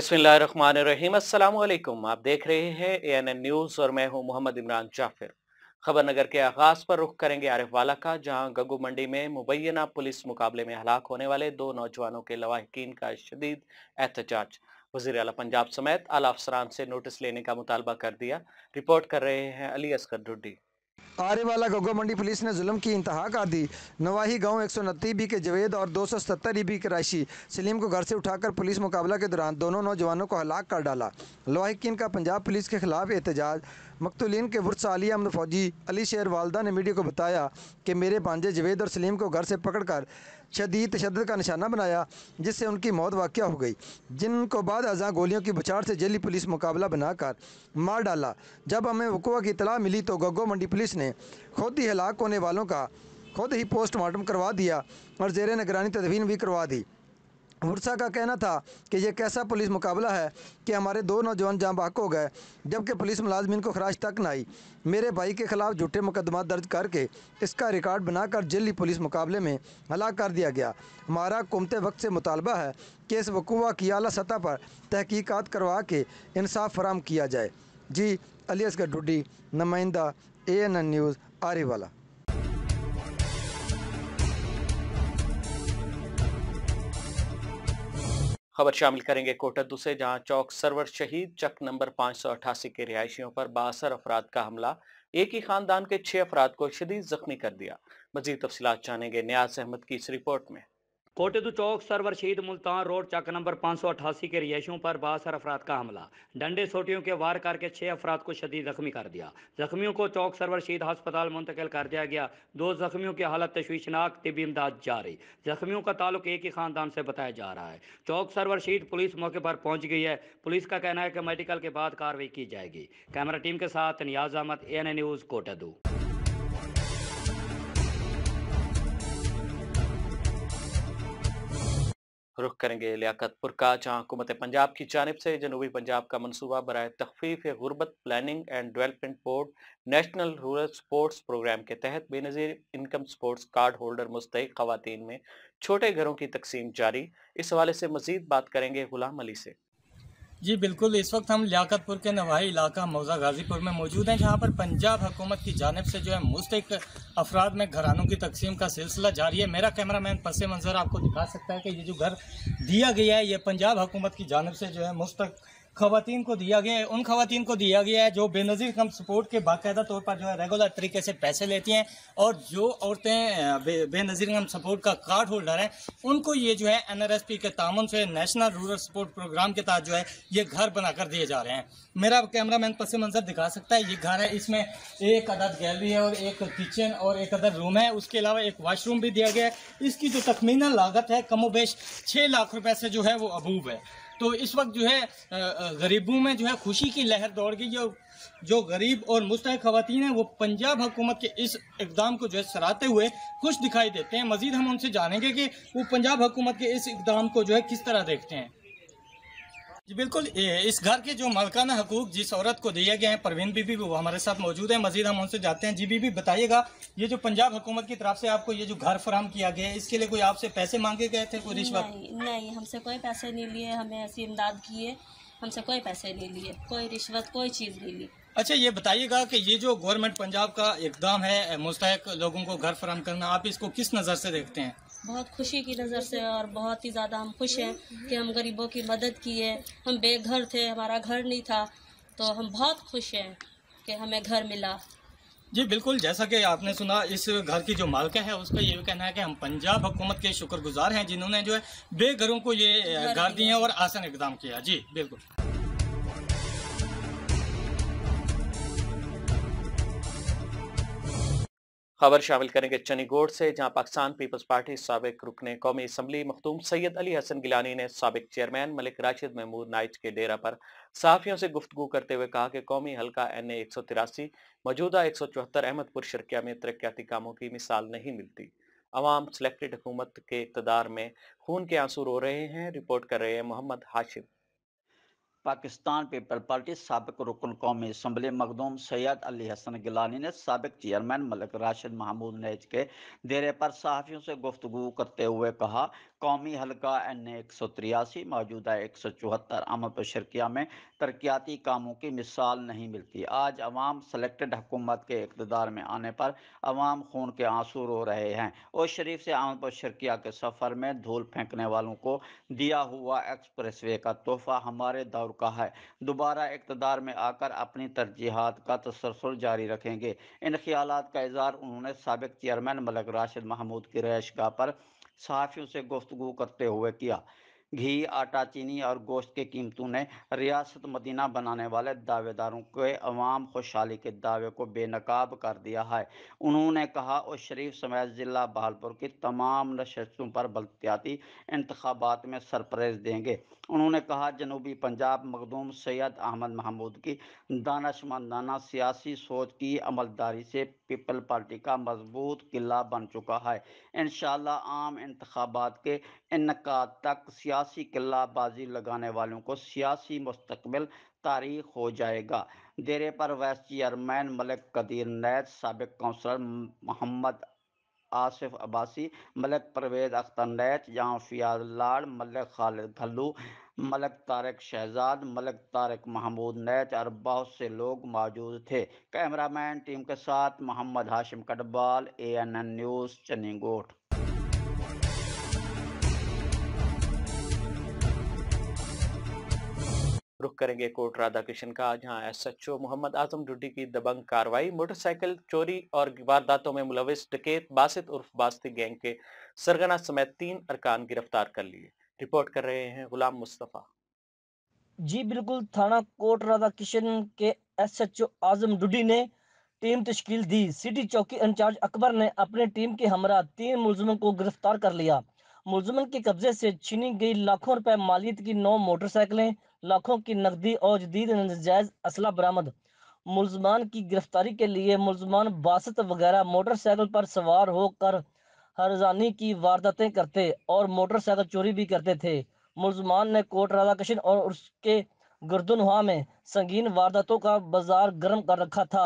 बिस्मिल्लाहिर्रहमानिर्रहीम। अस्सलामुअलैकुम, आप देख रहे हैं ANN न्यूज़ और मैं हूं मोहम्मद इमरान जाफिर। खबर नगर के आगाज पर रुख करेंगे आरिफ वाला का, जहां गोगो मंडी में मुबैना पुलिस मुकाबले में हलाक होने वाले दो नौजवानों के लवाहकीन का शदीद एहतजाज। वज़ीर आला पंजाब समेत आला अफसरान से नोटिस लेने का मुतालबा कर दिया। रिपोर्ट कर रहे हैं अली अस्कर डुड्डी। आरे वाला गोगो मंडी पुलिस ने जुल्म की इंतहा कर दी। नवाही गांव 129 बी के जवेद और 270 बी के राशि सलीम को घर से उठाकर पुलिस मुकाबला के दौरान दोनों नौजवानों को हलाक कर डाला। लवाहकीन का पंजाब पुलिस के खिलाफ एहतजाज। मकतुलीन के वुरसालिया अमन फौजी अली शेर वालदा ने मीडिया को बताया कि मेरे भांजे जवेद और सलीम को घर से पकड़कर शदीद तशद्दुद का निशाना बनाया, जिससे उनकी मौत वाक़या हो गई, जिनको बाद अज़ां गोलियों की बौछार से जेली पुलिस मुकाबला बनाकर मार डाला। जब हमें वक़ुआ की इतला मिली तो गोगो मंडी पुलिस ने खुद ही हलाक होने वालों का खुद ही पोस्टमार्टम करवा दिया और ज़ेरे निगरानी तदफीन भी करवा दी। वर्षा का कहना था कि यह कैसा पुलिस मुकाबला है कि हमारे दो नौजवान जाँ बहक हो गए, जबकि पुलिस मुलाजमिन को खराज तक न आई। मेरे भाई के खिलाफ झूठे मुकदमा दर्ज करके इसका रिकॉर्ड बनाकर जेली पुलिस मुकाबले में हलाक कर दिया गया। हमारा हुकूमत वक्त से मुतालबा है कि इस वकूआ की आला सतह पर तहकीकात करवा के इंसाफ फराम किया जाए। जी, अली असगर डुड्डी, नुमाइंदा ANN न्यूज़ आरिफ वाला। खबर शामिल करेंगे कोटा दू से, जहाँ चौक सरवर शहीद चक नंबर 588 के रिहायशियों पर 62 अफराद का हमला, एक ही खानदान के 6 अफराद को शदीद जख्मी कर दिया। मजीद तफसीलात जानेंगे नियाज अहमद की इस रिपोर्ट में। कोटे दू चौक सरवर शहीद मुल्तान रोड चक नंबर 588 के रिहायशियों पर 62 अफराद का हमला, डंडे सोटियों के वार करके 6 अफराद को शदीद जख्मी कर दिया। जख्मियों को चौक सरवर शहीद हस्पताल मुंतकिल कर दिया गया। 2 जख्मियों की हालत तशवीशनाक, तिबी इमदाद जारी। जख्मियों का ताल्लुक एक ही खानदान से बताया जा रहा है। चौक सरवर शहीद पुलिस मौके पर पहुंच गई है। पुलिस का कहना है कि मेडिकल के बाद कार्रवाई की जाएगी। कैमरा टीम के साथ नियाज अहमद, ANN न्यूज़ कोटे दू। रुख करेंगे लियाकतपुर का, जहाँ हुकूमत पंजाब की जानिब से जनूबी पंजाब का मनसूबा बराए तखफीफ गुरबत planning and development board national rural sports program के तहत Benazir income support card holder मुस्तहिक खवातीन में छोटे घरों की तकसीम जारी। इस हवाले से मज़ीद बात करेंगे गुलाम अली से। जी बिल्कुल, इस वक्त हम लियाकतपुर के नवाही इलाका मौजा गाजीपुर में मौजूद हैं, जहाँ पर पंजाब हुकूमत की जानिब से जो है मुस्तहिक अफराद में घरानों की तकसीम का सिलसिला जारी है। मेरा कैमरा मैन पसे मंजर आपको दिखा सकता है कि ये जो घर दिया गया है, ये पंजाब हुकूमत की जानिब से जो है मुस्तहिक खवातीन को दिया गया है। उन खवातीन को दिया गया है जो बेनज़ीर इनकम सपोर्ट के बाकायदा तौर पर जो है रेगुलर तरीके से पैसे लेती हैं, और जो औरतें बेनज़ीर इनकम सपोर्ट का कार्ड होल्डर हैं उनको ये जो है NRSP के तामन से नेशनल रूरल सपोर्ट प्रोग्राम के तहत जो है ये घर बनाकर दिए जा रहे हैं। मेरा कैमरा मैन पस मंजर दिखा सकता है, ये घर है, इसमें एक अदद गैलरी है और एक किचन और एक अदद रूम है। उसके अलावा एक वाशरूम भी दिया गया है। इसकी जो तखमीना लागत है कमोबेश 6 लाख रुपये से जो है वो अबूब है। तो इस वक्त जो है गरीबों में जो है खुशी की लहर दौड़ गई है। जो गरीब और मुस्तहिक खवातीन हैं वो पंजाब हुकूमत के इस इकदाम को जो है सराहते हुए खुश दिखाई देते हैं। मजीद हम उनसे जानेंगे कि वो पंजाब हुकूमत के इस इकदाम को जो है किस तरह देखते हैं। जी बिल्कुल, इस घर के जो मालिकाना हकूक जिस औरत को दिए गए हैं, परवीन बीबी, वो हमारे साथ मौजूद है। मजीद हम उनसे जाते हैं। जी बीबी, बताइएगा, ये जो पंजाब हुकूमत की तरफ से आपको ये जो घर फराहम किया गया है, इसके लिए कोई आपसे पैसे मांगे गए थे, कोई रिश्वत? नहीं, हमसे कोई पैसे नहीं लिए, हमें ऐसी इमदाद की है, हमसे कोई पैसे नहीं लिए, कोई रिश्वत, कोई चीज़ नहीं ली। अच्छा, ये बताइएगा कि ये जो गवर्नमेंट पंजाब का इकदाम है मुस्तहिक लोगों को घर फराहम करना, आप इसको किस नज़र से देखते हैं? बहुत खुशी की नज़र से, और बहुत ही ज़्यादा हम खुश हैं कि हम गरीबों की मदद की है। हम बेघर थे, हमारा घर नहीं था, तो हम बहुत खुश हैं कि हमें घर मिला। जी बिल्कुल, जैसा कि आपने सुना, इस घर की जो मालिका है उसका ये भी कहना है कि हम पंजाब हुकूमत के शुक्रगुजार हैं जिन्होंने जो है बेघरों को ये घर दिए और आसान इकदाम किया। जी बिल्कुल। खबर शामिल करेंगे चनीगोट से, जहां पाकिस्तान पीपल्स पार्टी साबिक रुकने कौमी असम्बली मखदूम सैयद अली हसन गिलानी ने साबिक चेयरमैन मलिक राशिद महमूद नाइच के डेरा पर सहाफ़ियों से गुफ्तगू करते हुए कहा कि कौमी हल्का NA 183 मौजूदा 174 अहमदपुर शर्किया में तरक्याती कामों की मिसाल नहीं मिलती। अवाम सिलेक्टेड हुकूमत के इक़्तदार में खून के आंसू रो रहे हैं। रिपोर्ट कर रहे हैं मोहम्मद हाशिम। पाकिस्तान पीपल पार्टी साबिक रुकन कौमी असम्बली मखदूम सैयद अली हसन गिलानी ने साबिक चेयरमैन मलिक राशिद महमूद नाइच के डेरे पर सहाफ़ियों से गुफ्तगू करते हुए कहा कौमी हलका NA 183 मौजूदा 174 अहमदपुर शर्किया में तरक्याती कामों की मिसाल नहीं मिलती। आज अवाम सेलेक्टेड हुकूमत के इक़्तिदार में आने पर अवाम खून के आंसू रो रहे हैं। और शरीफ से अहमदपुर शर्किया के सफ़र में धूल फेंकने वालों को दिया हुआ एक्सप्रेस वे का तोहफा हमारे दौर का है। दोबारा इक़्तिदार में आकर अपनी तरजीहात का तसलसल जारी रखेंगे। इन ख्यालात का इज़हार उन्होंने साबिक चेयरमैन मलिक राशिद महमूद की रहइशगाह पर सहाफ़ियों से गुफ्तगू करते हुए किया। घी, आटा, चीनी और गोश्त की कीमतों ने रियासत मदीना बनाने वाले दावेदारों के अवाम खुशहाली के दावे को बेनकाब कर दिया है। उन्होंने कहा और शरीफ समेत ज़िला बहालपुर की तमाम नशस्तों पर बलदियाती इंतखाबात में सरप्राइज़ देंगे। उन्होंने कहा जनूबी पंजाब मखदूम सैयद अहमद महमूद की दानशमंदाना सियासी सोच की अमलदारी से पीपल पार्टी का मजबूत किला बन चुका है। इंशाल्लाह आम इंतखाबात के इनकाद तक सियासी किल्लाबाजी लगाने वालों को सियासी मुस्तकबिल तारीख हो जाएगा। देरे पर वाइस चेयरमैन मलिक कदीर नैद, साबिक काउंसलर मोहम्मद आसिफ अब्बासी, मलिक परवेज अख्तर नैद, जहाँ फियाज लाड़, मलिक खालिद भल्लू, मलिक तारक शहजाद, मलिक तारक महमूद नैद और बहुत से लोग मौजूद थे। कैमरामैन टीम के साथ मोहम्मद हाशिम कटवाल, ANN न्यूज़ चनीगोट। रुख करेंगे कोट राधा किशन का, जहां SHO मोहम्मद आजम डूडी की दबंग कार्रवाई, मोटरसाइकिल चोरी और वारदातों में मुलविस डकैत बासित उर्फ बास्ती गैंग के सरगना समेत 3 अरकान गिरफ्तार कर लिए। रिपोर्ट कर रहे हैं गुलाम मुस्तफ़ा। जी बिल्कुल, थाना कोट राधा किशन के SHO आजम डूडी ने टीम तश्कील दी। सिटी चौकी इंचार्ज अकबर ने अपनी टीम के हमरा 3 मुलजमों को गिरफ्तार कर लिया। मुलजमन के कब्जे से छीनी गई लाखों रुपए मालियत की 9 मोटरसाइकिलें, लाखों की नकदी और जदीद नजायज असला बरामद। मुलजमान की गिरफ्तारी के लिए मुलजमान बासत वगैरह मोटरसाइकिल पर सवार होकर हरजानी की वारदातें करते और मोटरसाइकिल चोरी भी करते थे। मुलजमान ने कोट राधा किशन और उसके गर्दनवा में संगीन वारदातों का बाजार गर्म कर रखा था।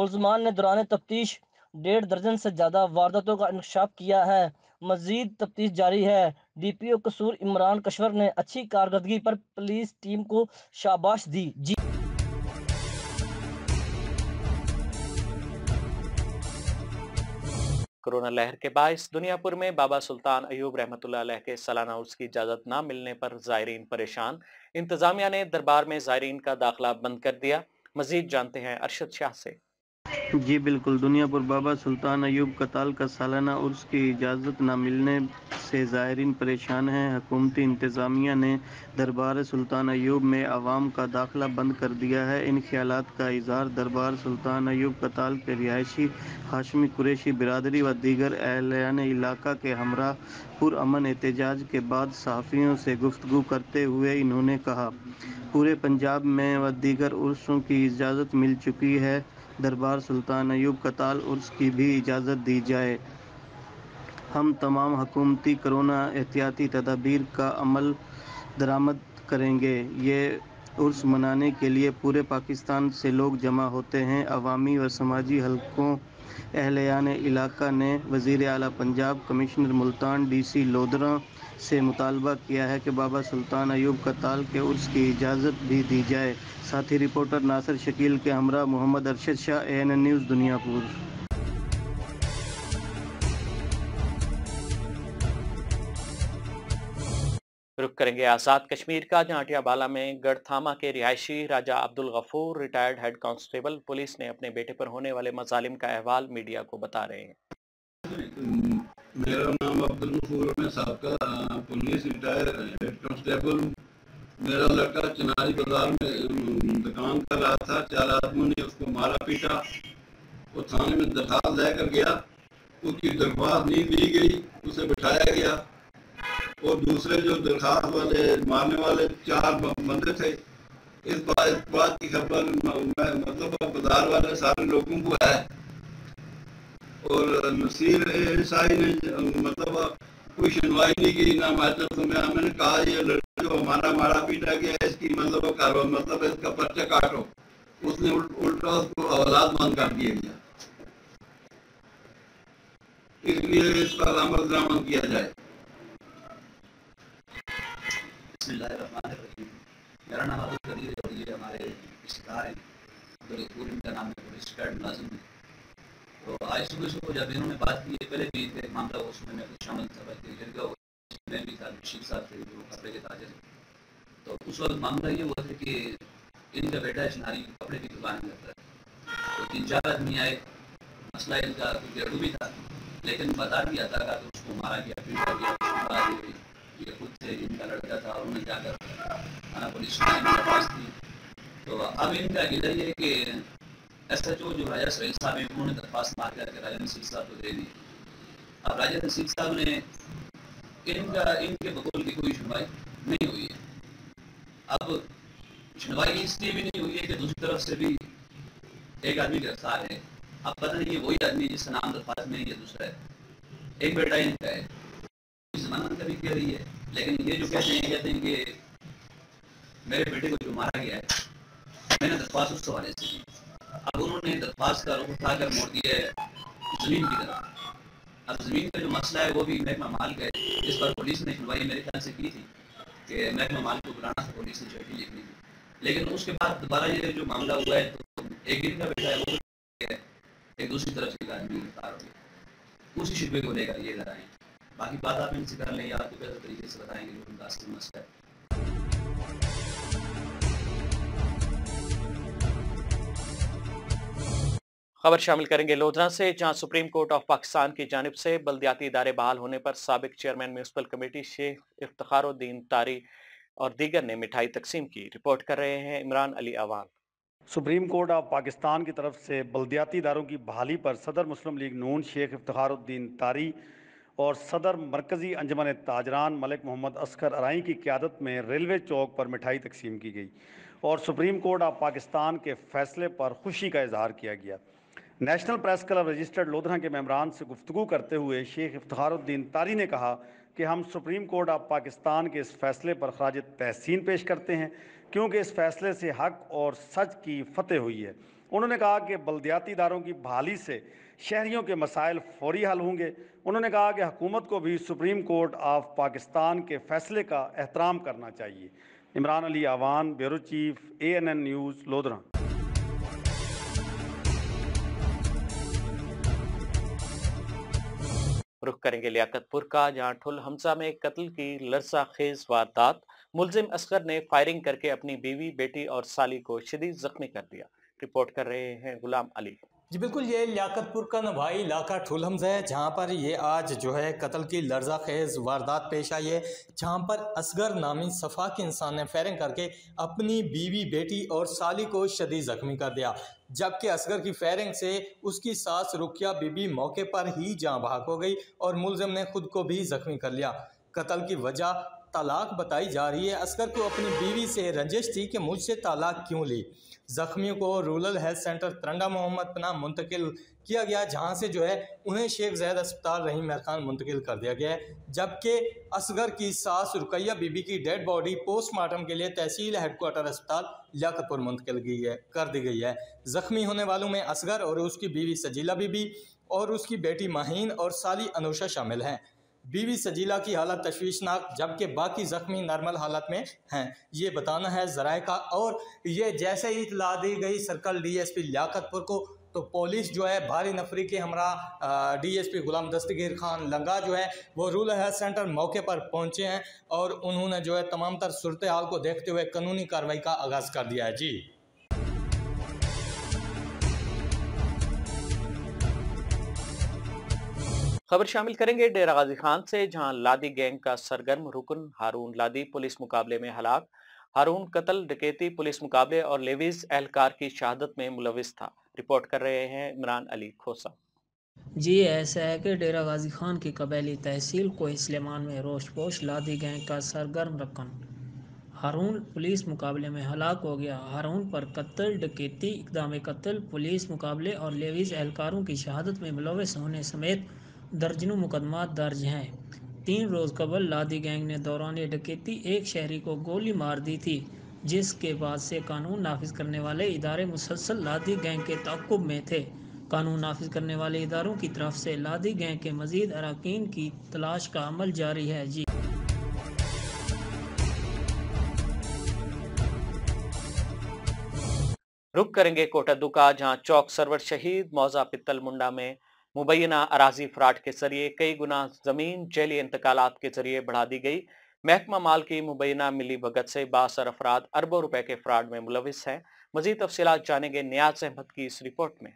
मुलजमान ने दौरान तफ्तीश 1.5 दर्जन से ज्यादा वारदातों का इंकशाफ किया है। मजीद तफ्तीश जारी है। DPO कसूर इमरान कश्वर ने अच्छी कारकर्दगी पर पुलिस टीम को शाबाश दी। जी कोरोना लहर के बायस दुनियापुर में बाबा सुल्तान अयूब रहमतुल्लाह अलैह के सालाना उर्स की इजाज़त न मिलने पर ज़ायरीन परेशान। इंतजामिया ने दरबार में ज़ायरीन का दाखिला बंद कर दिया। मजीद जानते हैं अरशद शाह से। जी बिल्कुल, दुनियापुर बाबा सुल्तान अयूब कताल का सालाना उर्स की इजाज़त न मिलने से ज़ायरीन परेशान हैं। हुकूमती इंतज़ामिया ने दरबार सुल्तान अयूब में आवाम का दाखिला बंद कर दिया है। इन ख्यालात का इज़हार दरबार सुल्तान अयूब कताल के रिहायशी हाशमी कुरैशी बिरादरी व दीगर अहलियान इलाका के हमरा पुरअमन एहतजाज के बाद सहाफ़ियों से गुफ्तगू करते हुए इन्होंने कहा पूरे पंजाब में व दीगर उर्सों की इजाज़त मिल चुकी है, दरबार सुल्तान अयूब कताल उर्स की भी इजाज़त दी जाए। हम तमाम हुकूमती कोरोना एहतियाती तदाबीर का अमल दरामद करेंगे। ये उर्स मनाने के लिए पूरे पाकिस्तान से लोग जमा होते हैं। अवामी व समाजी हलकों अहलियान इलाका ने वज़ीर आला पंजाब, कमिश्नर मुल्तान, DC लोधरा से मुतालबा किया है कि बाबा सुल्तान अयूब कताल के उर्स की इजाज़त भी दी जाए। साथ ही रिपोर्टर नासिर शकील के हमरा मोहम्मद अरशद शाह, ANN न्यूज़ दुनियापुर। रुक करेंगे आज़ाद कश्मीर का, जहाँ टियाबाला में गढ़थामा के रिहायशी Raja Abdul Ghafoor retired head constable police ने अपने बेटे पर होने वाले मजालिम का अहवाल मीडिया को बता रहे हैं। मेरा नाम अब्दुल गफूर, मैं साबका पुलिस रिटायर हेड कांस्टेबल। मेरा लड़का चिनारी बाजार में दुकान कर रहा था, 4 आदमियों ने उसको मारा पीटा। वो थाने में दरखास्त लेकर गया, उसकी दरख्वास्त नहीं ली गई, उसे बिठाया गया। और दूसरे जो दरखास्त वाले मारने वाले 4 बंदे थे। इस बात की खबर मतलब बाजार वाले सारे लोगों को है। और नसीर शाही ने मतलब कोई सुनवाई नहीं की ना मास्टर को। मैंने कहा ये लड़का जो हमारा मारा पीटा गया इसकी मतलब इसका पर्चा काटो। उसने उल्टा उसको औलाद बंद कर दिया गया, इसलिए इसका अमल दरामद किया जाए। बिस्मिल्लाहिर्रहमानिर्रहीम। मेरा नाम अब्दुल कदीर है और ये हमारे रिश्तेदार हैं दुनियापुर, इनका नाम है पुलिस रिटायर्ड मुलाजिम। तो आज सुबह सुबह जब इन्होंने बात की, पहले भी एक मामला उसमें मैं खुद शामिल था, बल्कि जिनका मैं भी था, रशीद साहब थे जो कपड़े के ताजर हैं। तो उस वक्त मामला ये हुआ था कि इनका बेटा चिनारी कपड़े की दुकान करता है, तो 3-4 आदमी आए। मसला इनका गेड़ू भी था, लेकिन बता दिया था कि उसको मारा गया, पीटा गया। ये खुद थे, इनका लड़का था, उन्होंने जाकर थाना पुलिस में दरख्वास्त दी। तो अब इनका गिला ये कि SHO जो राजा सैल साहब हैं, उन्होंने दरख्वास्त मार करके राजा नसीब साहब को दे दी। अब राजा नसीब साहब ने इनके बकौल की कोई सुनवाई नहीं हुई है। अब सुनवाई इसलिए भी नहीं हुई है कि दूसरी तरफ से भी एक आदमी गिरफ्तार है। अब पता नहीं वही आदमी जिसका नाम दरख्वास्त में, ये दूसरा है, एक बेटा इनका है, जमानत कभी कह रही है। लेकिन ये जो कहते हैं कि मेरे बेटे को जो मारा गया है, मैंने दरख्वास्त उस हवाले से दी। अब उन्होंने दरख्वास्त का रुख उठाकर मोड़ दिया है ज़मीन की तरफ। अब ज़मीन का जो मसला है वो भी महकमा माल का है। इस पर पुलिस ने सुनवाई मेरे ख्याल से की थी कि महकमा माल को बुलाना था, पुलिस ने चिट्ठी लिखी थी। लेकिन उसके बाद दोबारा ये जो मामला हुआ है, तो एक दिन का बेटा है वो एक दूसरी तरफ से आदमी गिरफ्तार हो गया, उसी शिबे को लेकर ये लड़ाई। बाकी बात आप इनसे कर लें, आपको बेहतर तरीके से बताएंगे जो उनका असली मसला है। खबर शामिल करेंगे लोधना से, जहां सुप्रीम कोर्ट ऑफ पाकिस्तान की जानिब से बल्दियाती इदारे बहाल होने पर साबिक chairman municipal committee Sheikh Iftikharuddin तारी और दीगर ने मिठाई तकसीम की। रिपोर्ट कर रहे हैं Imran Ali Awan. Supreme court of Pakistan की तरफ से बल्दियाती इदारों की बहाली पर सदर मुस्लिम लीग नून शेख इफ्तिखारुद्दीन तारी और सदर मरकज़ी अंजमन ताजरान मलिक मोहम्मद अस्कर अराई की क़्यादत में रेलवे चौक पर मिठाई तकसीम की गई और सुप्रीम कोर्ट ऑफ पाकिस्तान के फैसले पर खुशी का इजहार किया गया। National press club registered Lodhna के मेम्बरान से गुफ्तगू करते हुए शेख इफ्तिखारुद्दीन तारी ने कहा कि हम सुप्रीम कोर्ट ऑफ पाकिस्तान के इस फैसले पर ख़राज तहसीन पेश करते हैं, क्योंकि इस फैसले से हक और सच की फतेह हुई है। उन्होंने कहा कि बल्दियाती इदारों की बहाली से शहरियों के मसाइल फौरी हल होंगे। उन्होंने कहा कि हुकूमत को भी सुप्रीम कोर्ट ऑफ पाकिस्तान के फैसले का एहतराम करना चाहिए। Imran Ali Awan, bureau chief, ANN news Lodhna. रुख करेंगे लियाकतपुर का, जहां ठुल हमजा में कत्ल की लरसा खेज वारदात, मुलजिम असगर ने फायरिंग करके अपनी बीवी, बेटी और साली को शदीद जख्मी कर दिया। रिपोर्ट कर रहे हैं गुलाम अली। जी बिल्कुल, ये लियाकतपुर का नवाई इलाका ठुल हमजा है, जहाँ पर ये आज जो है कत्ल की लर्जा खेज़ वारदात पेश आई है, जहाँ पर असगर नामी सफाक इंसान ने फायरिंग करके अपनी बीवी, बेटी और साली को शदीद जख्मी कर दिया। जबकि असगर की फायरिंग से उसकी सास रुकिया बीबी मौके पर ही जाँ बहक हो गई और मुलजिम ने खुद को भी जख्मी कर लिया। कत्ल की वजह तलाक बताई जा रही है। असगर को अपनी बीवी से रंजिश थी कि मुझसे तलाक क्यों ली। जख्मियों को rural health centre तरंडा Mohammad Panah मुंतकिल किया गया, जहां से जो है उन्हें शेख जैद अस्पताल रहीम मेहर खान मुंतकिल कर दिया गया है। जबकि असगर की सास रुकैया बीबी की डेड बॉडी पोस्टमार्टम के लिए तहसील हेडक्वार्टर अस्पताल लियाकतपुर मुंतकिल कर दी गई है। जख्मी होने वालों में असगर और उसकी बीवी सजीला बीबी और उसकी बेटी माहीन और साली अनूशा शामिल हैं। बीवी सजीला की हालत तशवीशनाक, जबकि बाकी ज़ख्मी नॉर्मल हालत में हैं, ये बताना है ज़राए का। और ये जैसे ही इतला दी गई सर्कल DSP लियाकतपुर को, तो पुलिस जो है भारी नफरी के हमरा DSP गुलाम दस्तगीर खान लंगा जो है वो रूरल हेल्थ सेंटर मौके पर पहुंचे हैं और उन्होंने जो है तमाम तर सूरत हाल को देखते हुए कानूनी कार्रवाई का आगाज़ कर दिया है। जी खबर शामिल करेंगे डेरा गाजी खान से, जहां लादी गैंग का सरगर्म रुकन हारून लादी पुलिस मुकाबले में हलाक। हारून कत्ल, डकैती, पुलिस मुकाबले और लेवीज एहलकार की शहादत में मुलविस था। रिपोर्ट कर रहे हैं इमरान अली खोसा। जी ऐसा है कि डेरा गाजी खान की कबैली तहसील को इस्लामान में रोशपोश लादी गैंग का सरगर्म रुकन हारून पुलिस मुकाबले में हलाक हो गया। हारून पर कत्ल, डकैती, इकदाम कत्ल, पुलिस मुकाबले और लेवीज एहलकारों की शहादत में मुलविस होने समेत दर्जनों मुकदमात दर्ज हैं। 3 रोज़ कबल लादी गैंग ने दौरान डकैती एक शहरी को गोली मार दी थी, जिसके बाद से कानून नाफिज करने वाले इदारे मुसलसल लादी गैंग के ताक़ुब में थे। कानून नाफिज करने वाले इदारों की तरफ से लादी गैंग के मज़ीद अरकान की तलाश का अमल जारी है। जी रुक करेंगे कोटा दू का, जहाँ चौक सरवर शहीद मौजा पतल मुंडा में मुबैना अराजी फ्राड के जरिए कई गुना जमीन जैली इंतकालात के जरिए बढ़ा दी गई। महकमा माल की मुबैना मिली भगत से बासर अफराद अरबों रुपए के फ्राड में मुलविस हैं। मजीद तफसीलात जानेंगे नियाज अहमद की इस रिपोर्ट में।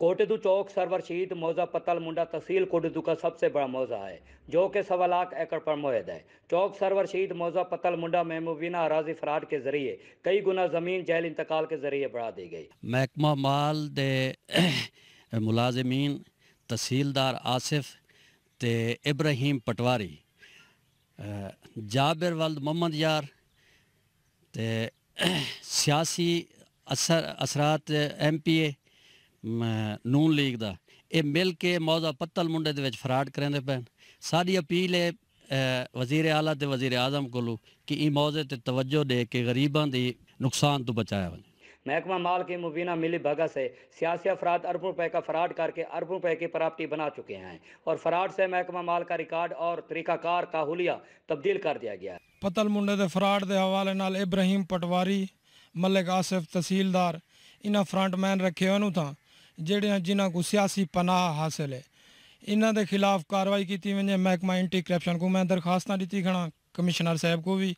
कोटे दू चौक सरवर शहीद मौजा पतल मुंडा तहसील कोटे दू का सबसे बड़ा मौजा है जो कि 1.25 लाख एकड़ पर मुहैद है। चौक सरवर शहीद मौजा पतल मुंडा में मुबीना अराजी फराड के जरिए कई गुना जमीन जैल इंतकाल के जरिए बढ़ा दी गई। महकमा माल दे मुलाजमीन तहसीलदार आसिफ ते इब्राहिम पटवारी जाबिर वल्द मोहम्मद यार ते सियासी असरात MPA नून लीग का यह मिल के मौजा पत्तल मुंडे दे विच फराड करेंदे पैन। साडी अपील है वजीर आला ते वजीर आजम कोलों कि इस मौजे ते तवज्जो दे के गरीबां दी नुकसान तो बचाया वने। महकमा माल की मुबीना मिली भगत से सियासी अफराद अरबों रुपए का फराड करके अरबों रुपए की प्रॉपर्टी बना चुके हैं और फराड से महकमा माल का रिकॉर्ड और तरीकाकार का हुलिया तब्दील कर दिया गया। पत्तल मुंडे दे फराड के हवाले नाल इब्राहिम पटवारी मलिक आसिफ तहसीलदार इन्हां फ्रंटमैन रखे होनू था जिहड़े जिन्हां को सियासी पनाह हासिल है। इन्हां दे खिलाफ कार्रवाई की वजे। महकमा एंटी करप्शन को मैं दरखास्तां दित्ती खड़ा, कमिश्नर साहब को भी,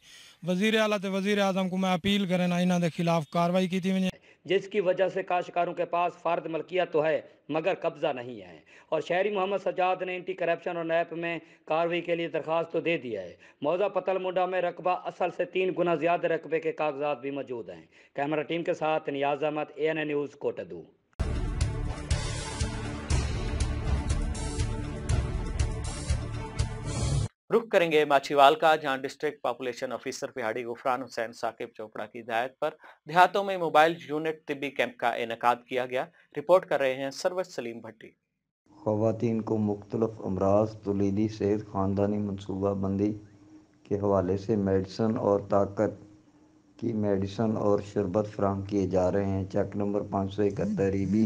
वजीर आला ते वजीर आजम को मैं अपील करना इन्हां दे खिलाफ कार्रवाई की वजे, जिसकी वजह से काश्तकारों के पास फर्द मलकियत तो है मगर कब्जा नहीं है। और शहरी मोहम्मद सजाद ने एंटी करप्शन और नैप में कार्रवाई के लिए दरख्वास्त तो दे दी है। मौजा पतल मुंडा में रकबा असल से 3 गुना ज़्यादा रकबे के कागजात भी मौजूद हैं। कैमरा टीम के साथ नियाज अहमद, ANN न्यूज़ कोटा दू। रुख करेंगे माछीवाल का, जहां डिस्ट्रिक्ट पॉपुलेशन ऑफिसर पिहाड़ी गुफरान हुसैन साकिब चोपड़ा की हिदायत पर देहातों में मोबाइल यूनिट तिब्बी कैंप का इनेकाद किया गया। रिपोर्ट कर रहे हैं सरवर सलीम भट्टी। ख्वातीन को मुख्तलिफ अमराज तलीली सेहत ख़ानदानी मनसूबाबंदी के हवाले से मेडिसन और ताकत की मेडिसन और शरबत फराहम किए जा रहे हैं। चक नंबर 571 रीबी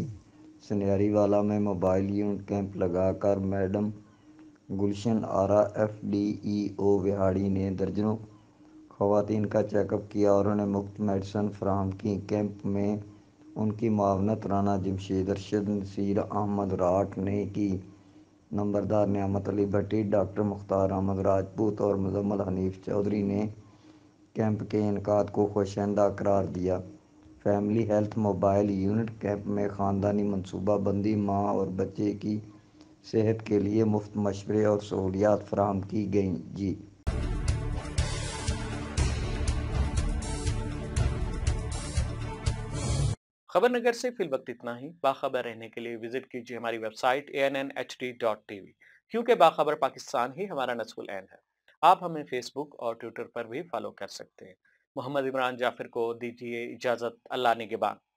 सन्यारी वाला में मोबाइल यूनिट कैंप लगा कर मैडम गुलशन आरा FDEO बिहाड़ी ने दर्जनों ख़वातीन का चेकअप किया और उन्हें मुफ्त मेडिसन फराहम की। कैंप में उनकी मावनत राना जमशेद अरशद नसीर अहमद राठ ने की। नंबरदार नियामत अली भट्टी, डॉक्टर मुख्तार अहमद राजपूत और मुजम्मल हनीफ चौधरी ने कैंप के इनकाद को खुशाइंदा करार दिया। Family health mobile unit camp में ख़ानदानी मनसूबाबंदी, माँ और बच्चे की सेहत के लिए मुफ्त मशवरे और सहूलियात फराहम की गई। जी खबरनगर से फिल वक्त इतना ही। बाखबर रहने के लिए विजिट कीजिए हमारी वेबसाइट ANNHD.TV, क्योंकि बाखबर पाकिस्तान ही हमारा नस्ल ऐन है। आप हमें फेसबुक और ट्विटर पर भी फॉलो कर सकते हैं। मोहम्मद इमरान जाफिर को दीजिए इजाजत। अल्लाह निगहबान।